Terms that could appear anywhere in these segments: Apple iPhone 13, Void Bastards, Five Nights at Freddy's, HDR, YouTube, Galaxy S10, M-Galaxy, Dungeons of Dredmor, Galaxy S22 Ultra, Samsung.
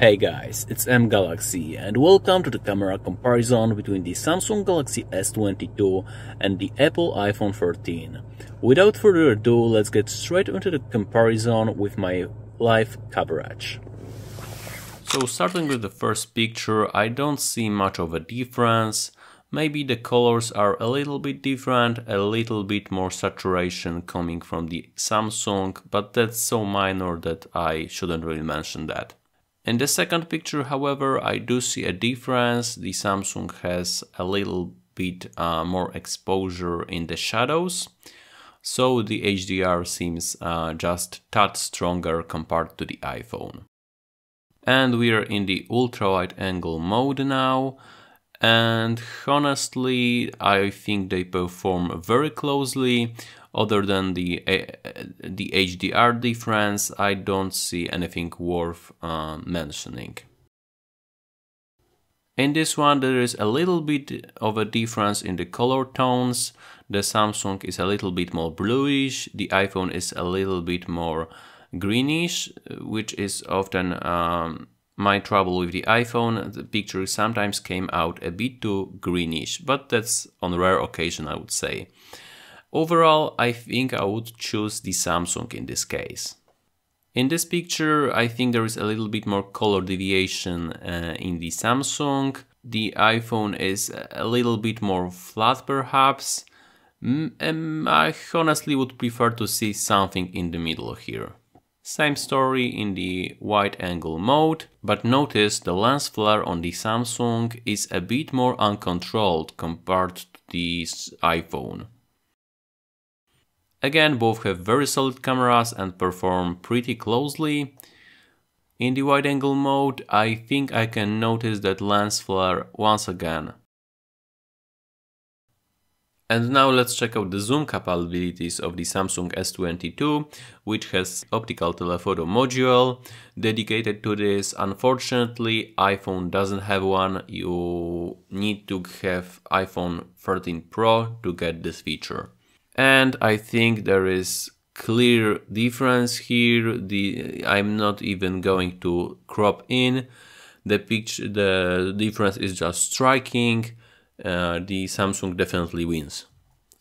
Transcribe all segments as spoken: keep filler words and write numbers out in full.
Hey guys, it's M-Galaxy and welcome to the camera comparison between the Samsung Galaxy S twenty-two and the Apple iPhone thirteen. Without further ado, let's get straight into the comparison with my live coverage. So starting with the first picture, I don't see much of a difference. Maybe the colors are a little bit different, a little bit more saturation coming from the Samsung, but that's so minor that I shouldn't really mention that. In the second picture, however, I do see a difference. The Samsung has a little bit uh, more exposure in the shadows, so the H D R seems uh, just a tad stronger compared to the iPhone. And we are in the ultra-wide angle mode now, and honestly, I think they perform very closely. Other than the uh, the H D R difference, I don't see anything worth uh, mentioning. In this one, there is a little bit of a difference in the color tones. The Samsung is a little bit more bluish, the iPhone is a little bit more greenish, which is often um, my trouble with the iPhone. The picture sometimes came out a bit too greenish, but that's on rare occasion, I would say. Overall, I think I would choose the Samsung in this case. In this picture, I think there is a little bit more color deviation uh, in the Samsung. The iPhone is a little bit more flat perhaps. Mm, I honestly would prefer to see something in the middle here. Same story in the wide angle mode, but notice the lens flare on the Samsung is a bit more uncontrolled compared to the iPhone. Again, both have very solid cameras and perform pretty closely. In the wide-angle mode, I think I can notice that lens flare once again. And now let's check out the zoom capabilities of the Samsung S twenty-two, which has optical telephoto module dedicated to this. Unfortunately, iPhone doesn't have one. You need to have iPhone thirteen Pro to get this feature. And I think there is clear difference here. The I'm not even going to crop in. The picture, the difference is just striking. Uh, the Samsung definitely wins.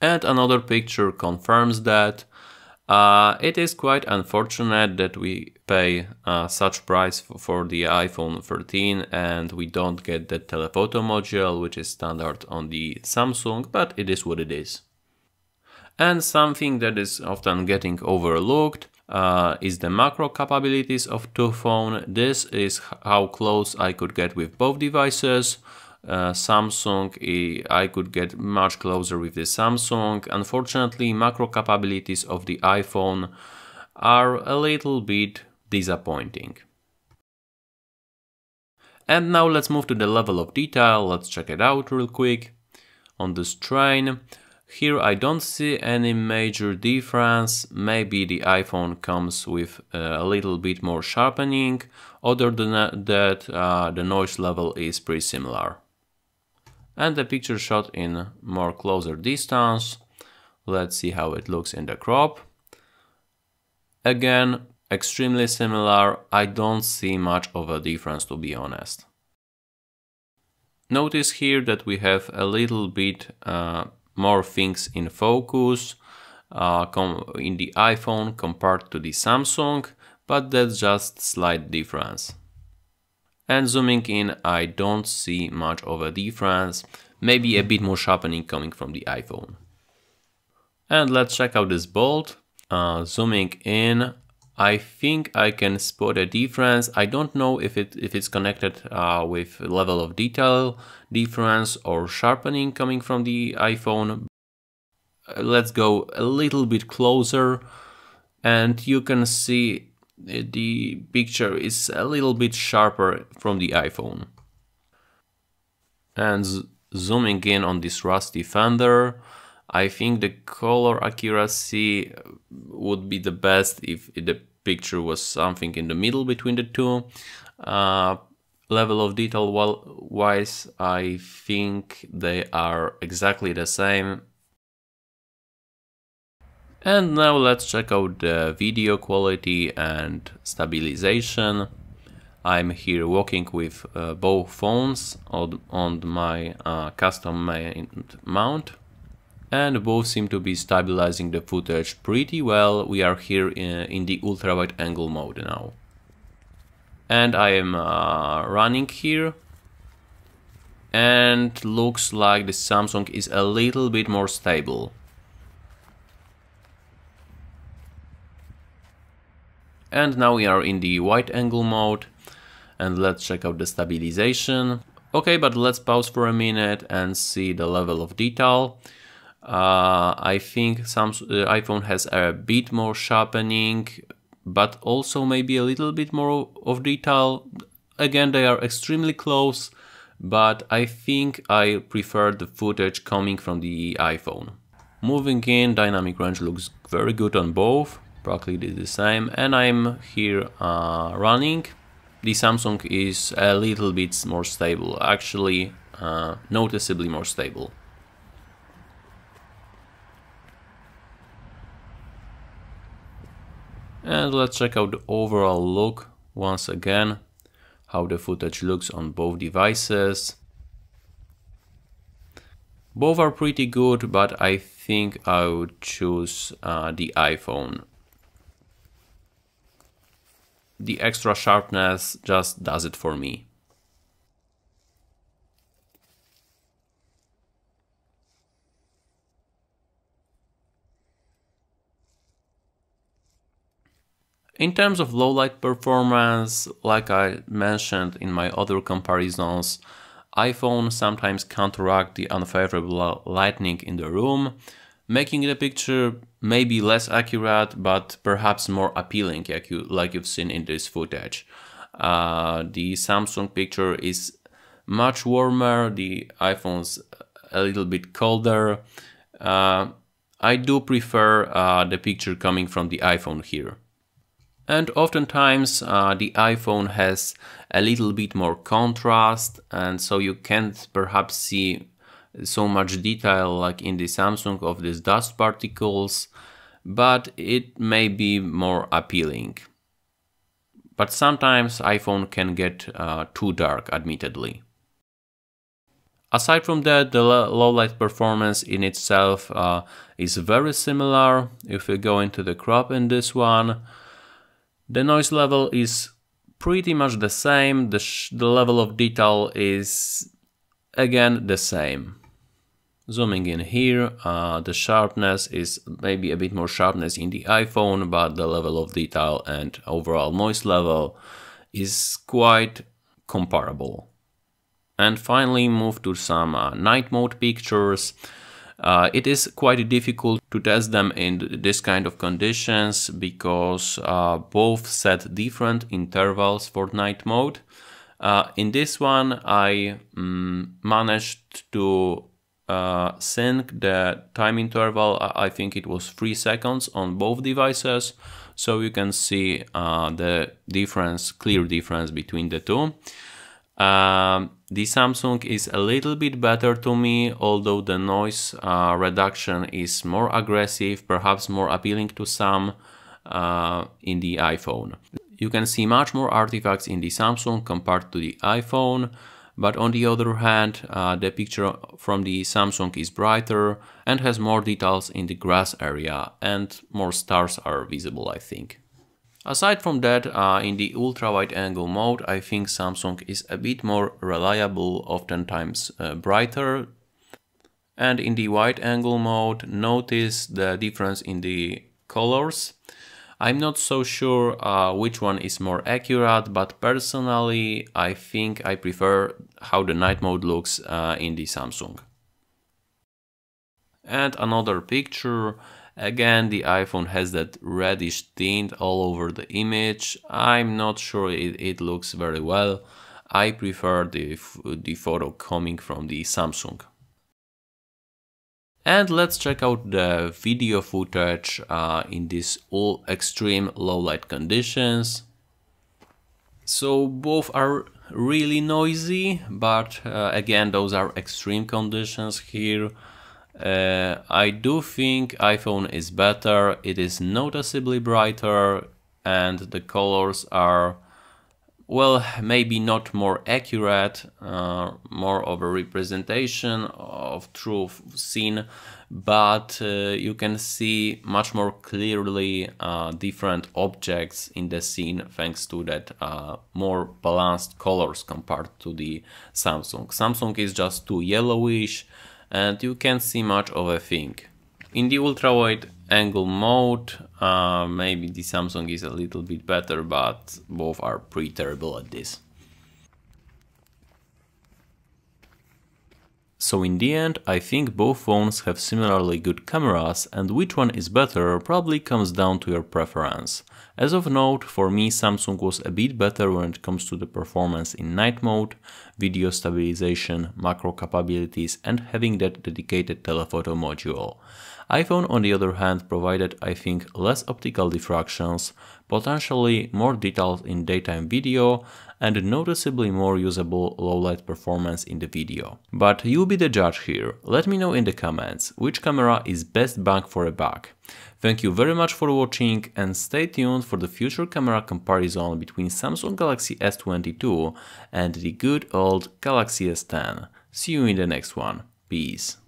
And another picture confirms that. Uh, it is quite unfortunate that we pay uh, such price for the iPhone thirteen and we don't get the telephoto module, which is standard on the Samsung, but it is what it is. And something that is often getting overlooked uh, is the macro capabilities of two phones. This is how close I could get with both devices. Uh, Samsung, I could get much closer with the Samsung. Unfortunately, macro capabilities of the iPhone are a little bit disappointing. And now let's move to the level of detail. Let's check it out real quick on this train. Here I don't see any major difference. Maybe the iPhone comes with a little bit more sharpening. Other than that, uh, the noise level is pretty similar. And the picture shot in more closer distance. Let's see how it looks in the crop. Again, extremely similar. I don't see much of a difference, to be honest. Notice here that we have a little bit uh, more things in focus uh, in the iPhone compared to the Samsung, but that's just slight difference. And zooming in, I don't see much of a difference, maybe a bit more sharpening coming from the iPhone. And let's check out this bolt. Uh, zooming in, I think I can spot a difference. I don't know if it if it's connected uh, with level of detail difference or sharpening coming from the iPhone. Let's go a little bit closer and you can see the picture is a little bit sharper from the iPhone. And zooming in on this rusty fender, I think the color accuracy would be the best if the picture was something in the middle between the two. Uh, level of detail wise, I think they are exactly the same. And now let's check out the video quality and stabilization. I'm here working with uh, both phones on, on my uh, custom mount, and both seem to be stabilizing the footage pretty well. We are here in, in the ultra wide angle mode now. And I am uh, running here, and looks like the Samsung is a little bit more stable. And now we are in the wide angle mode, and let's check out the stabilization. Okay, but let's pause for a minute and see the level of detail. Uh, I think Samsung uh, iPhone has a bit more sharpening, but also maybe a little bit more of detail. Again, they are extremely close, but I think I prefer the footage coming from the iPhone. Moving in, dynamic range looks very good on both, practically the same, and I'm here uh, running. The Samsung is a little bit more stable, actually uh, noticeably more stable. And let's check out the overall look once again, how the footage looks on both devices. Both are pretty good, but I think I would choose uh, the iPhone. The extra sharpness just does it for me. In terms of low light performance, like I mentioned in my other comparisons, iPhone sometimes counteract the unfavorable lighting in the room, making the picture maybe less accurate, but perhaps more appealing, like, you, like you've seen in this footage. Uh, the Samsung picture is much warmer, the iPhone's a little bit colder. Uh, I do prefer uh, the picture coming from the iPhone here. And oftentimes uh, the iPhone has a little bit more contrast, and so you can't perhaps see so much detail like in the Samsung of these dust particles, but it may be more appealing. But sometimes iPhone can get uh, too dark, admittedly. Aside from that, the low light performance in itself uh, is very similar. If we go into the crop in this one, the noise level is pretty much the same, the, sh the level of detail is again the same. Zooming in here, uh, the sharpness is maybe a bit more sharpness in the iPhone, but the level of detail and overall noise level is quite comparable. And finally move to some uh, night mode pictures. Uh, it is quite difficult to test them in this kind of conditions because uh, both set different intervals for night mode. Uh, in this one, I um, managed to uh, sync the time interval. I think it was three seconds on both devices, so you can see uh, the difference, clear difference between the two. Um, the Samsung is a little bit better to me, although the noise uh, reduction is more aggressive, perhaps more appealing to some uh, in the iPhone. You can see much more artifacts in the Samsung compared to the iPhone, but on the other hand, uh, the picture from the Samsung is brighter and has more details in the grass area, and more stars are visible, I think. Aside from that, uh, in the ultra-wide angle mode, I think Samsung is a bit more reliable, oftentimes uh, brighter. And in the wide angle mode, notice the difference in the colors. I'm not so sure uh, which one is more accurate, but personally, I think I prefer how the night mode looks uh, in the Samsung. And another picture. Again, the iPhone has that reddish tint all over the image. I'm not sure it, it looks very well. I prefer the, the photo coming from the Samsung. And let's check out the video footage uh, in these all extreme low light conditions. So both are really noisy, but uh, again, those are extreme conditions here. Uh, I do think iPhone is better. It is noticeably brighter, and the colors are well, maybe not more accurate, uh, more of a representation of true scene, but uh, you can see much more clearly uh, different objects in the scene thanks to that uh, more balanced colors compared to the Samsung. Samsung is just too yellowish and you can't see much of a thing. In the ultra-wide angle mode, uh, maybe the Samsung is a little bit better, but both are pretty terrible at this. So in the end, I think both phones have similarly good cameras, and which one is better probably comes down to your preference. As of note, for me Samsung was a bit better when it comes to the performance in night mode, video stabilization, macro capabilities and having that dedicated telephoto module. iPhone on the other hand provided, I think, less optical diffractions, potentially more details in daytime video and noticeably more usable low-light performance in the video. But you be the judge here. Let me know in the comments which camera is best bang for a buck. Thank you very much for watching and stay tuned for the future camera comparison between Samsung Galaxy S twenty-two and the good old Galaxy S ten. See you in the next one. Peace.